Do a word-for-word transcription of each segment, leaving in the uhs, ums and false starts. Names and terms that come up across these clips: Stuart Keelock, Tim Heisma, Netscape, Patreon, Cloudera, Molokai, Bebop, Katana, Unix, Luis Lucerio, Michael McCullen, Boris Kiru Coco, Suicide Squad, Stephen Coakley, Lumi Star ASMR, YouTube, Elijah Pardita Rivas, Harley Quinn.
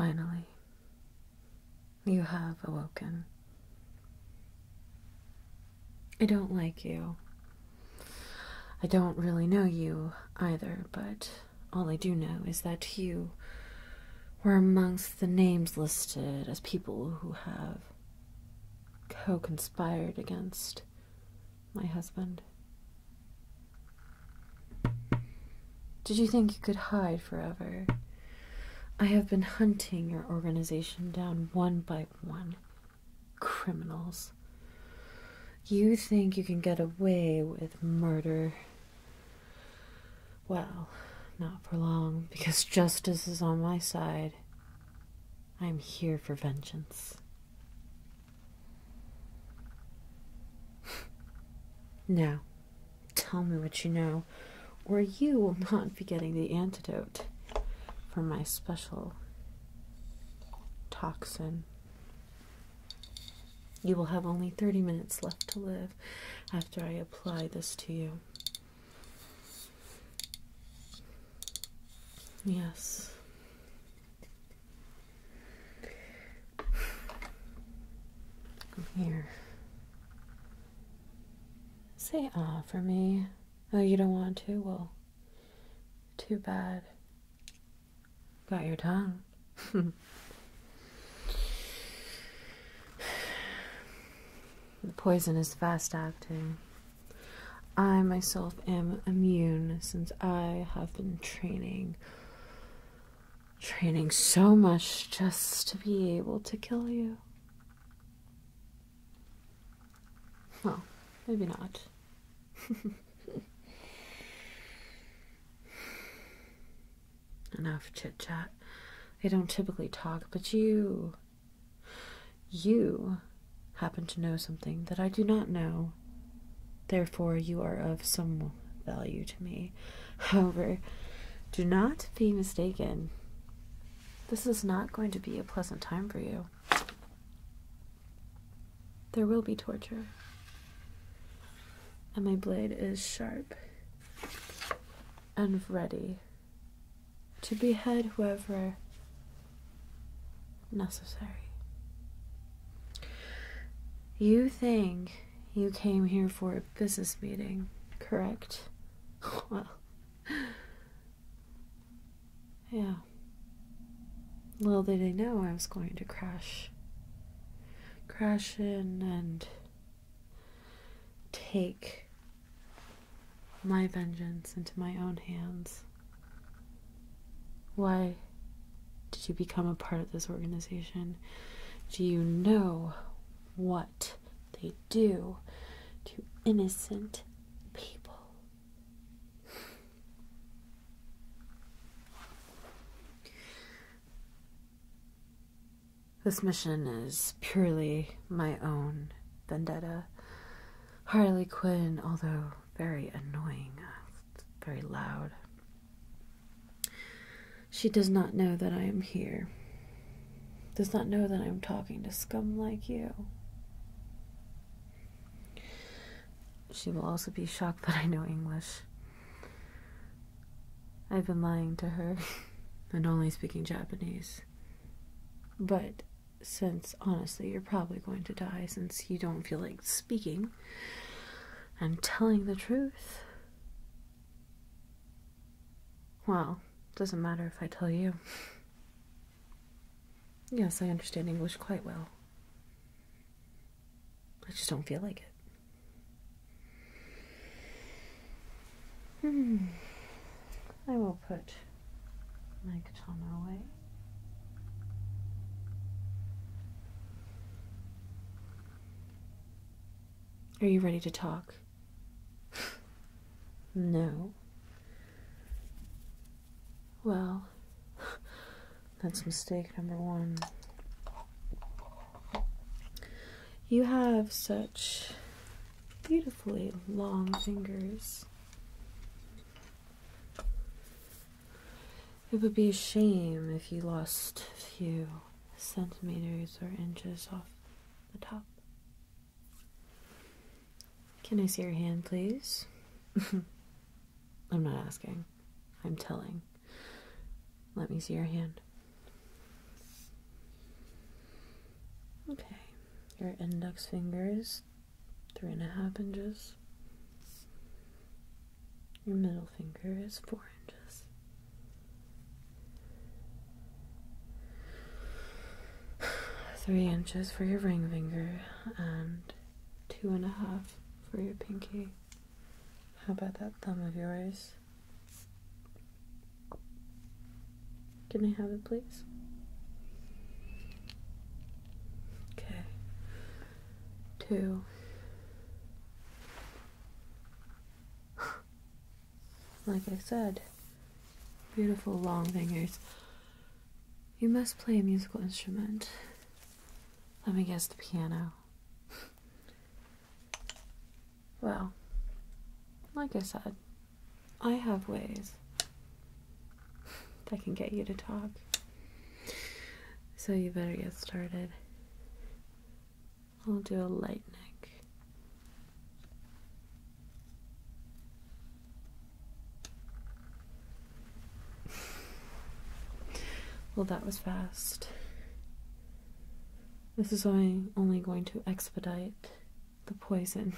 Finally, you have awoken. I don't like you. I don't really know you either, but all I do know is that you were amongst the names listed as people who have co-conspired against my husband. Did you think you could hide forever? I have been hunting your organization down one by one. Criminals. You think you can get away with murder? Well, not for long, because justice is on my side. I am here for vengeance. Now, tell me what you know, or you will not be getting the antidote for my special toxin. You will have only thirty minutes left to live after I apply this to you. Yes. I'm here. Say ah for me. Oh, you don't want to? Well, too bad. Got your tongue. The poison is fast-acting. I myself am immune since I have been training. Training so much just to be able to kill you. Well, maybe not. Enough chit-chat. I don't typically talk, but you... You... happen to know something that I do not know. Therefore, you are of some value to me. However, do not be mistaken. This is not going to be a pleasant time for you. There will be torture. And my blade is sharp and ready to behead whoever necessary. You think you came here for a business meeting, correct? Well, yeah. Little did they know I was going to crash. Crash in and take my vengeance into my own hands. Why did you become a part of this organization? Do you know what they do to innocent people? This mission is purely my own vendetta. Harley Quinn, although very annoying, very loud, she does not know that I am here, does not know that I am talking to scum like you. She will also be shocked that I know English. I've been lying to her and only speaking Japanese. But since, honestly, you're probably going to die since you don't feel like speaking and telling the truth. Well, doesn't matter if I tell you. Yes, I understand English quite well. I just don't feel like it. I will put my katana away. Are you ready to talk? No. Well, that's mistake number one. You have such beautifully long fingers. It would be a shame if you lost a few centimeters or inches off the top. Can I see your hand, please? I'm not asking. I'm telling. Let me see your hand. your index fingers, three and a half inches, your middle finger is four inches, three inches for your ring finger, and two and a half for your pinky. How about that thumb of yours? Can I have it, please? Okay. Two. Like I said, beautiful long fingers. You must play a musical instrument. Let me guess, the piano. Well, like I said, I have ways that can get you to talk. So you better get started. I'll do a light neck. Well, that was fast. This is only, only going to expedite the poison.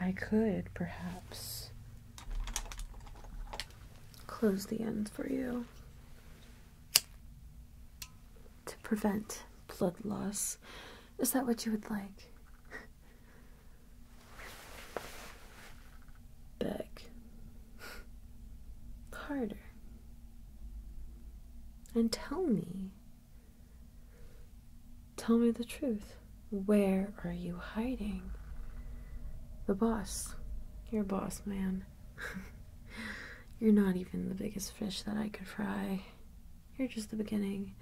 I could, perhaps, close the ends for you to prevent blood loss. Is that what you would like? Back. Harder. And tell me, tell me the truth. Where are you hiding? The boss. Your boss, man. You're not even the biggest fish that I could fry. You're just the beginning.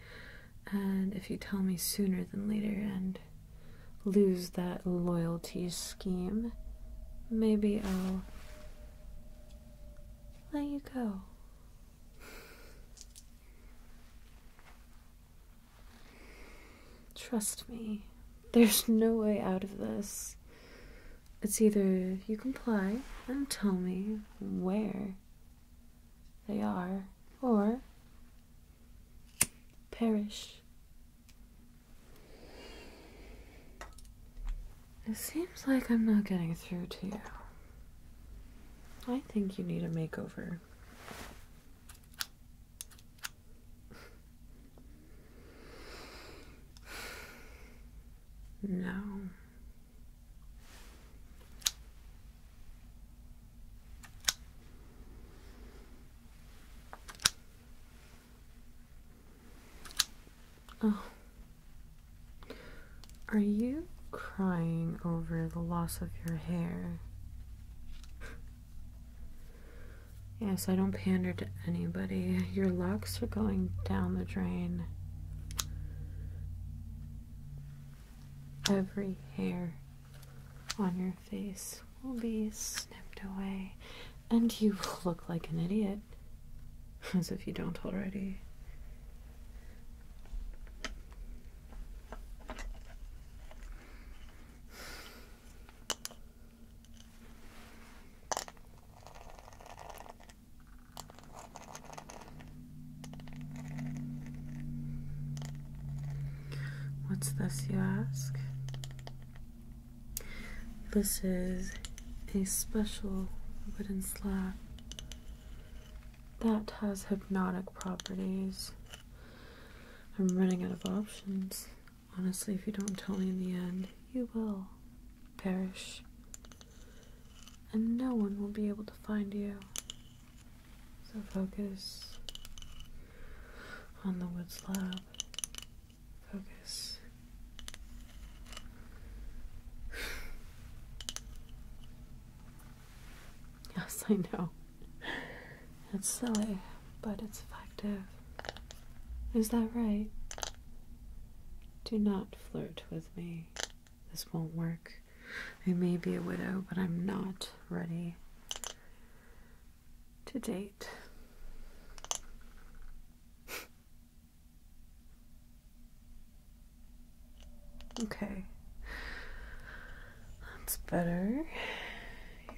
And if you tell me sooner than later and lose that loyalty scheme, maybe I'll let you go. Trust me, there's no way out of this. It's either you comply and tell me where they are, or perish. It seems like I'm not getting through to you. I think you need a makeover. No. Oh. Are you crying over the loss of your hair? Yes, I don't pander to anybody. Your locks are going down the drain. Every hair on your face will be snipped away, and you look like an idiot, as if you don't already. What's this, you ask? This is a special wooden slab that has hypnotic properties. I'm running out of options. Honestly, if you don't tell me in the end, you will perish. And no one will be able to find you. So focus on the wood slab. Focus. Yes, I know. It's silly, but it's effective. Is that right? Do not flirt with me. This won't work. I may be a widow, but I'm not ready to date. Okay. That's better.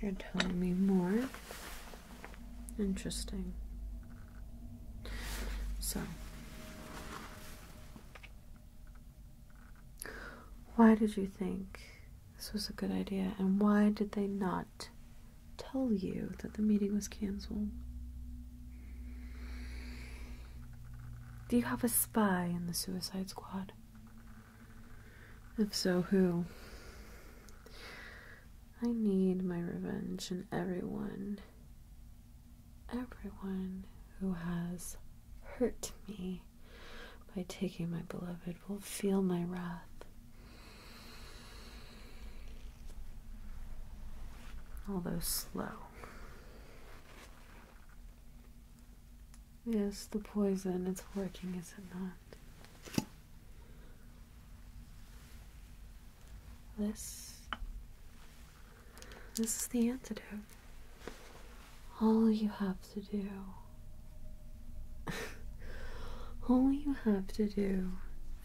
You're telling me more. Interesting. So, why did you think this was a good idea, and why did they not tell you that the meeting was canceled? Do you have a spy in the Suicide Squad? If so, who? I need my revenge on everyone, everyone who has hurt me by taking my beloved will feel my wrath. Although slow. Yes, the poison, it's working, is it not? This, this is the antidote. All you have to do, all you have to do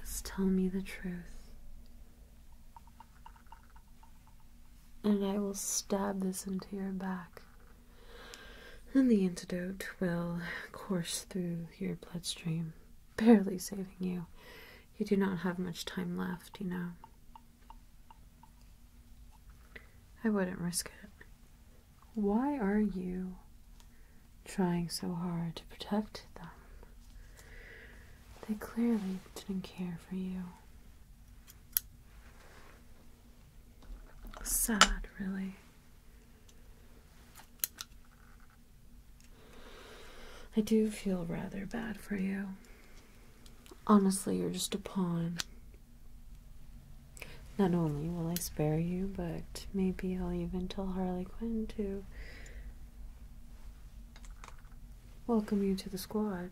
is tell me the truth. And I will stab this into your back, and the antidote will course through your bloodstream, barely saving you. You do not have much time left, you know. I wouldn't risk it. Why are you trying so hard to protect them? They clearly didn't care for you. Sad, really. I do feel rather bad for you. Honestly, you're just a pawn. Not only will I spare you, but maybe I'll even tell Harley Quinn to welcome you to the squad.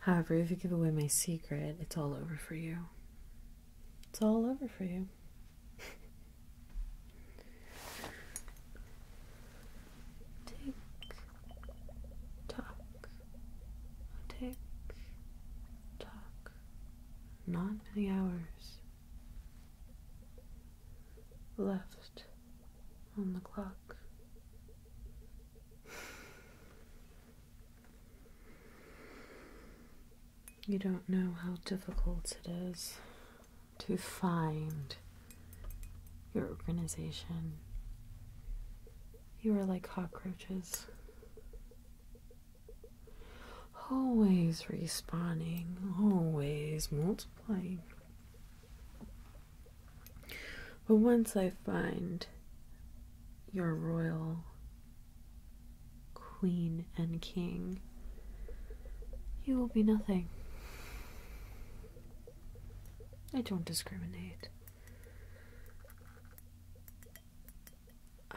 However, if you give away my secret, it's all over for you. It's all over for you. Tick tock. Tick tock. Not many hours left on the clock. You don't know how difficult it is to find your organization. You are like cockroaches, always respawning, always multiplying. But once I find your royal queen and king, you will be nothing. I don't discriminate.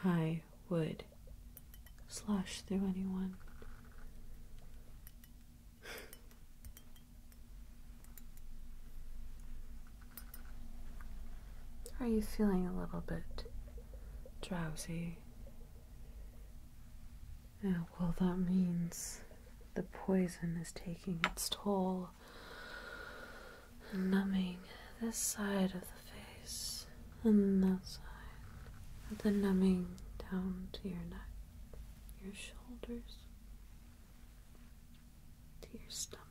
I would slash through anyone. Are you feeling a little bit drowsy? Yeah, well, that means the poison is taking its toll and numbing this side of the face and that side, and then numbing down to your neck, your shoulders, to your stomach,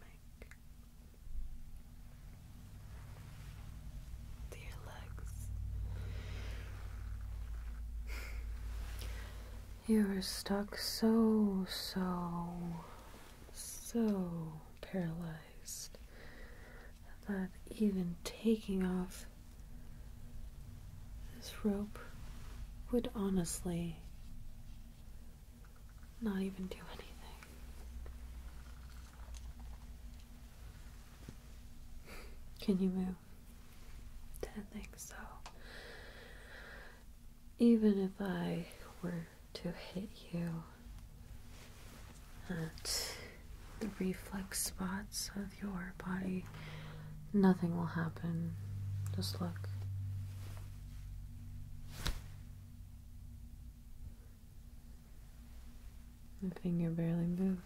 to your legs. You are stuck so, so, so paralyzed that even taking off this rope would honestly not even do anything. Can you move? Didn't think so. Even if I were to hit you at the reflex spots of your body, nothing will happen. Just look. My finger barely moved.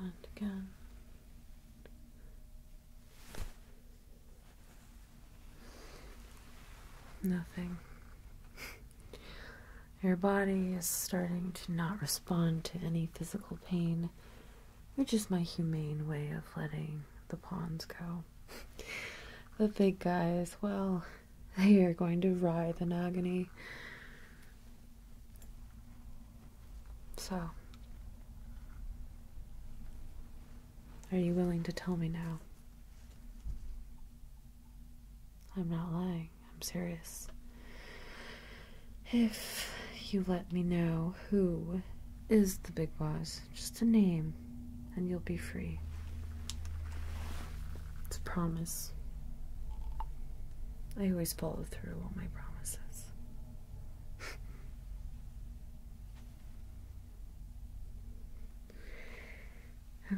And again. nothing. Your body is starting to not respond to any physical pain, which is my humane way of letting the pawns go. The big guys, well, they are going to writhe in agony. So, are you willing to tell me now? I'm not lying, I'm serious. If you let me know who is the big boss, just a name, and you'll be free. It's a promise. I always follow through on my promises.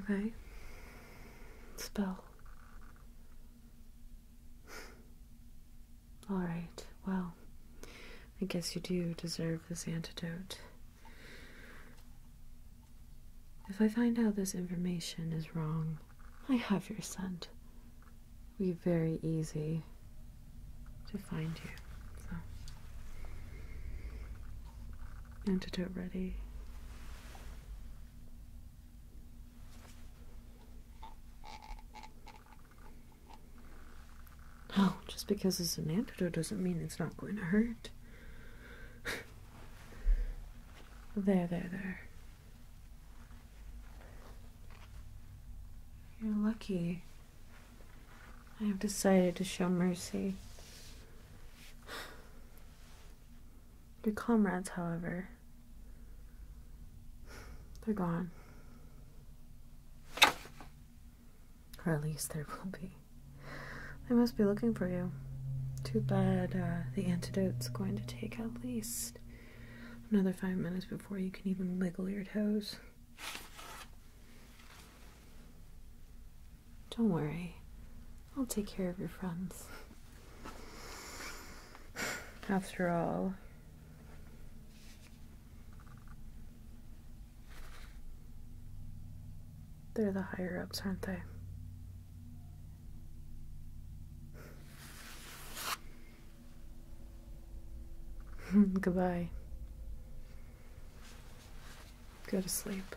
Okay. Spell. Alright, well, I guess you do deserve this antidote. If I find out this information is wrong, I have your scent. It will be very easy to find you, so. Antidote ready. Oh, just because it's an antidote doesn't mean it's not going to hurt. There, there, there. You're lucky. I have decided to show mercy. Your comrades, however, they're gone. Or at least there will be. They must be looking for you. Too bad uh, the antidote's going to take at least another five minutes before you can even wiggle your toes. Don't worry. I'll take care of your friends. After all, they're the higher-ups, aren't they? Goodbye. Go to sleep.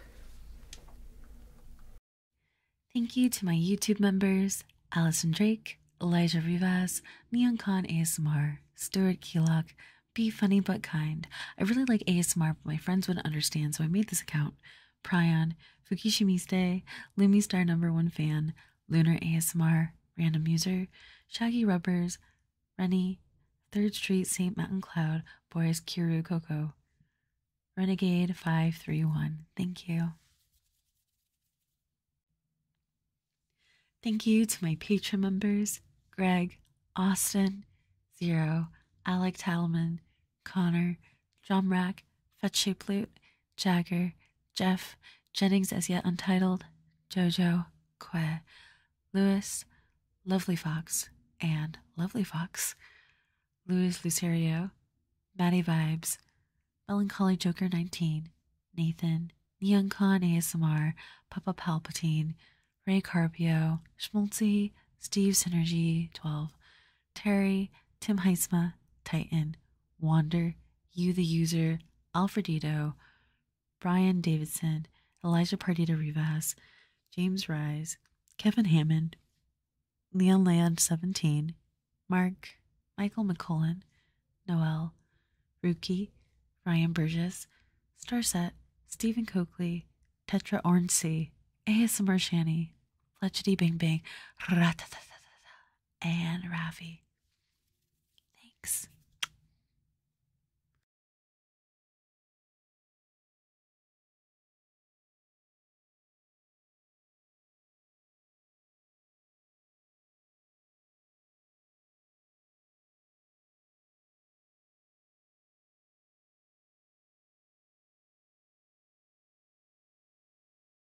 Thank you to my YouTube members, Allison Drake, Elijah Rivas, Neon Khan A S M R, Stuart Keelock, Be Funny But Kind. I really like A S M R, but my friends wouldn't understand, so I made this account. Prion, Fukishimiste, Lumistar Number One Fan, Lunar A S M R, Random User, Shaggy Rubbers, Rennie, Third Street, Saint Mountain Cloud, Boris Kiru Coco, Renegade five three one. Thank you. Thank you to my Patreon members, Greg, Austin, Zero, Alec Talman, Connor, Drumrack, Fetchuploot, Jagger, Jeff, Jennings As Yet Untitled, Jojo, Que, Lewis, Lovely Fox, and Lovely Fox. Luis Lucerio, Maddie Vibes, Melancholy Joker nineteen, Nathan, Neon Khan A S M R, Papa Palpatine, Ray Carpio, Schmultzy, Steve Synergy twelve, Terry, Tim Heisma, Titan, Wander, You the User, Alfredito, Brian Davidson, Elijah Pardita Rivas, James Rise, Kevin Hammond, Leon Land seventeen, Mark, Michael McCullen, Noel, Ruki, Ryan Burgess, Starset, Stephen Coakley, Tetra Orange C, A S M R Shani, Fletchity Bing Bing, and Ravi. Thanks.